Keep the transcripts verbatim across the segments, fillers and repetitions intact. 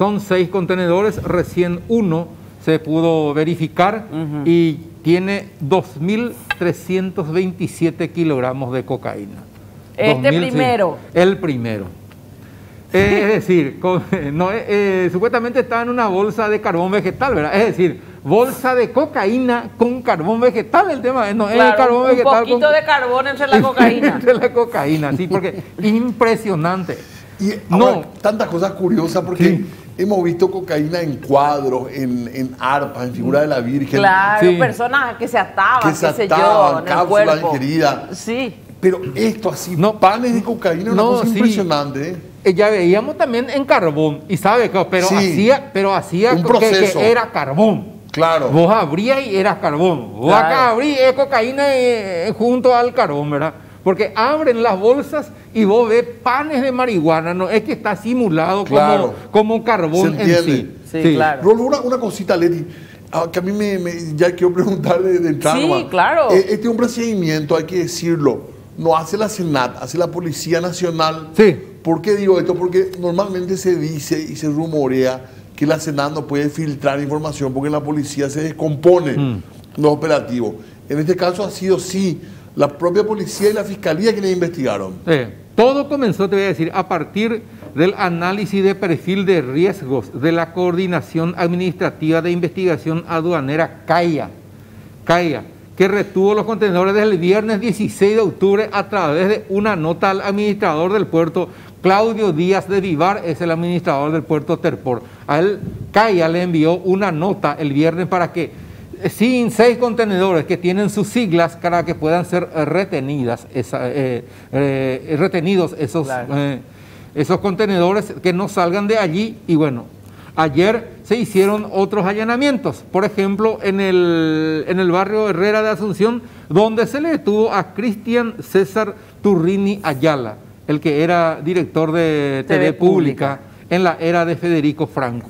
Son seis contenedores, recién uno se pudo verificar, uh-huh, y tiene dos mil trescientos veintisiete kilogramos de cocaína. Este dos mil, primero. Sí, el primero. Eh, es decir, con, no, eh, eh, supuestamente estaba en una bolsa de carbón vegetal, ¿verdad? Es decir, bolsa de cocaína con carbón vegetal, el tema no, claro, es el carbón un vegetal. Un poquito con, de carbón entre la cocaína. Entre la cocaína, sí, porque impresionante. Y ahora, no, tantas cosas curiosas, porque sí, hemos visto cocaína en cuadros, en, en arpas, en figura de la Virgen. Claro, sí, personas que se ataban, que se ataban, cápsulas ingeridas. Sí. Pero esto así, no, panes de cocaína, no, una cosa impresionante, sí, ¿eh? Ya veíamos también en carbón, y sabe, pero sí, hacía, pero hacía que, que era carbón. Claro. Vos abrías y era carbón. Vos claro, acá abrí es cocaína eh, junto al carbón, ¿verdad? Porque abren las bolsas y vos ves panes de marihuana, no es que está simulado, claro, como, como carbón en sí. Sí, sí, claro. Rolo, una, una cosita, Leti, que a mí me, me ya quiero preguntar de, de entrada. Sí, nomás, claro. Este es un procedimiento, hay que decirlo, no hace la SENAT, hace la Policía Nacional. Sí. ¿Por qué digo esto? Porque normalmente se dice y se rumorea que la SENAT no puede filtrar información porque la policía se descompone, mm, los operativos. En este caso ha sido sí la propia policía y la fiscalía que le investigaron. Sí. Todo comenzó, te voy a decir, a partir del análisis de perfil de riesgos de la Coordinación Administrativa de Investigación Aduanera CAIA, CAIA, que retuvo los contenedores desde el viernes dieciséis de octubre a través de una nota al administrador del puerto, Claudio Díaz de Vivar, es el administrador del puerto Terport. A él, CAIA le envió una nota el viernes para que, sin seis contenedores que tienen sus siglas, para que puedan ser retenidas, esa, eh, eh, retenidos esos, claro, eh, esos contenedores, que no salgan de allí. Y bueno, ayer se hicieron otros allanamientos, por ejemplo, en el, en el barrio Herrera de Asunción, donde se le detuvo a Cristhian César Turrini Ayala, el que era director de T V Pública en la era de Federico Franco.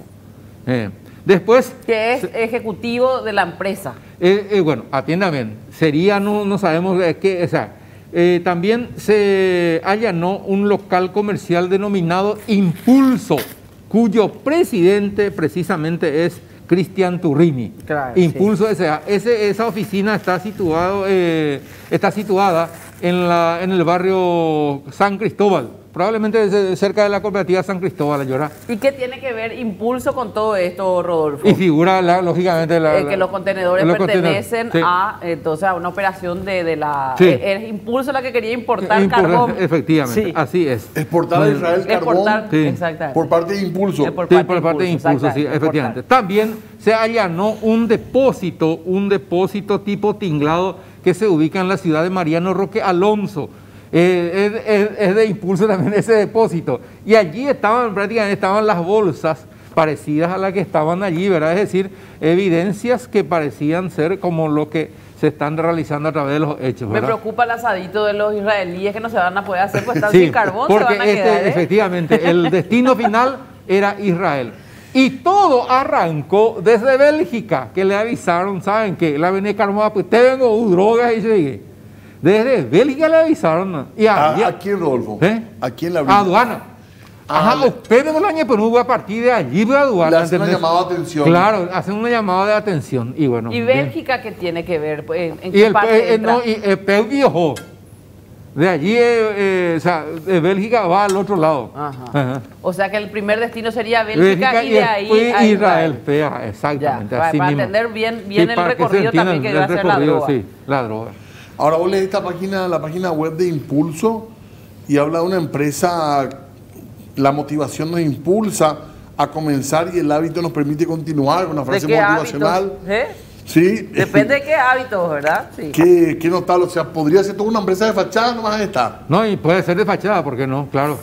Eh, después... Que es ejecutivo de la empresa. Eh, eh, bueno, atienda bien. Sería, no, no sabemos qué... O sea, eh, también se allanó un local comercial denominado Impulso, cuyo presidente precisamente es Cristhian Turrini. Claro, Impulso, sí, S A Ese, esa oficina está, situado, eh, está situada en, la, en el barrio San Cristóbal, probablemente cerca de la cooperativa San Cristóbal, llora. ¿Y qué tiene que ver Impulso con todo esto, Rodolfo? Y figura, la, lógicamente... La, eh, la, que los contenedores los pertenecen contenedores, sí, a, entonces, a una operación de, de la... Sí. Es Impulso la que quería importar Impul carbón. Efectivamente, sí, así es. Exportar a Israel exportar, carbón, sí, exactamente, por parte de Impulso. Sí, por parte, sí, por parte de Impulso, de Impulso sí, efectivamente. También se allanó un depósito, un depósito tipo tinglado que se ubica en la ciudad de Mariano Roque Alonso. Eh, eh, eh, es de Impulso también ese depósito, y allí estaban prácticamente estaban las bolsas parecidas a las que estaban allí, ¿verdad? Es decir, evidencias que parecían ser como lo que se están realizando a través de los hechos, ¿verdad? Me preocupa el asadito de los israelíes que no se van a poder hacer, pues están sí, sin carbón, porque se van a este, quedar, ¿eh? Efectivamente, el destino final era Israel. Y todo arrancó desde Bélgica, que le avisaron, ¿saben qué? La vene Carmoa, pues te vengo uh, drogas y llegué. Desde Bélgica le avisaron. Y a, ¿A, a quién, Rodolfo? ¿Eh? ¿A quién la avisaron? A aduana. Ajá, ah, usted de Bolaña, pero hubo a partir de allí de aduana. Le hacen una llamada de atención. Claro, hacen una llamada de atención. ¿Y, bueno, ¿Y Bélgica qué tiene que ver? ¿En qué y el, parte eh, no, y el Peu viajó. De allí, eh, eh, o sea, de Bélgica va al otro lado. Ajá. Ajá. O sea que el primer destino sería Bélgica, Bélgica y, y de ahí a Israel. Israel. Exactamente. Ya, así para mismo. Entender bien, bien sí, el recorrido que también que va a hacer la droga. Sí, la droga. Ahora vos lees esta página, la página web de Impulso, y habla de una empresa, la motivación nos impulsa a comenzar y el hábito nos permite continuar, una frase ¿De qué motivacional. ¿Eh? Sí. Depende de qué hábitos, ¿verdad? Sí. Qué, qué notable, o sea, podría ser toda una empresa de fachada nomás está. No, y puede ser de fachada, ¿por qué no? Claro.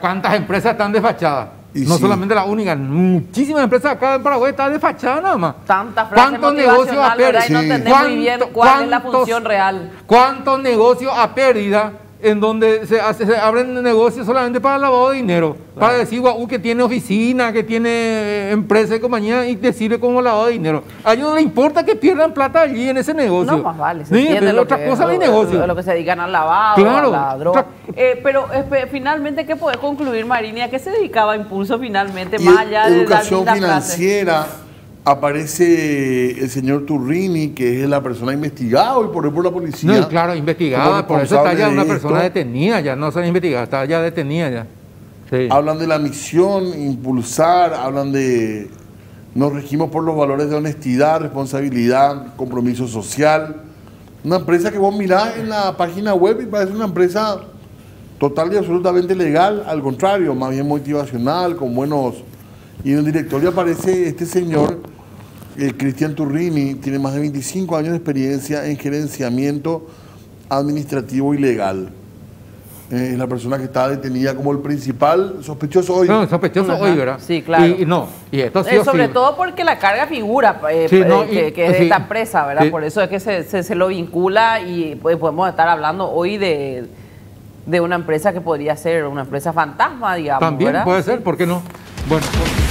¿Cuántas empresas están de fachada? Y no sí. solamente la única, muchísimas empresas acá en Paraguay están desfachadas nada más. Tantas frases motivacionales, y no entendemos sí. muy bien cuál es la función real. ¿Cuántos negocios a pérdida en donde se, hace, se abren negocios solamente para lavado de dinero. Claro. Para decir, guau, que tiene oficina, que tiene empresa y compañía, y te sirve como lavado de dinero. A ellos no les importa que pierdan plata allí en ese negocio. No, más vale, se entiende lo que, cosa de negocio. Lo, lo que se dedican al lavado, claro, a la droga. Eh, pero eh, finalmente, ¿qué podés concluir, Marini? ¿A qué se dedicaba Impulso finalmente? Más allá de educación financiera. Clases. Aparece el señor Turrini, que es la persona investigada hoy por, por la policía. No, claro, investigada, por eso está ya una persona detenida, ya no se investigada, está ya detenida ya. Sí. Hablan de la misión, impulsar, hablan de... Nos regimos por los valores de honestidad, responsabilidad, compromiso social. Una empresa que vos mirás en la página web y parece una empresa total y absolutamente legal, al contrario, más bien motivacional, con buenos... Y en el directorio aparece este señor... El Cristhian Turrini tiene más de veinticinco años de experiencia en gerenciamiento administrativo y legal. Eh, es la persona que está detenida como el principal sospechoso hoy. No, sospechoso Ajá. hoy, ¿verdad? Sí, claro. Y, y no, y esto sí eh, sobre sí. todo porque la carga figura eh, sí, no, eh, que, y, que es de sí, esta empresa, ¿verdad? Sí. Por eso es que se, se, se lo vincula y pues, podemos estar hablando hoy de, de una empresa que podría ser una empresa fantasma, digamos. También ¿verdad? puede ser, ¿por qué no? Bueno... Pues,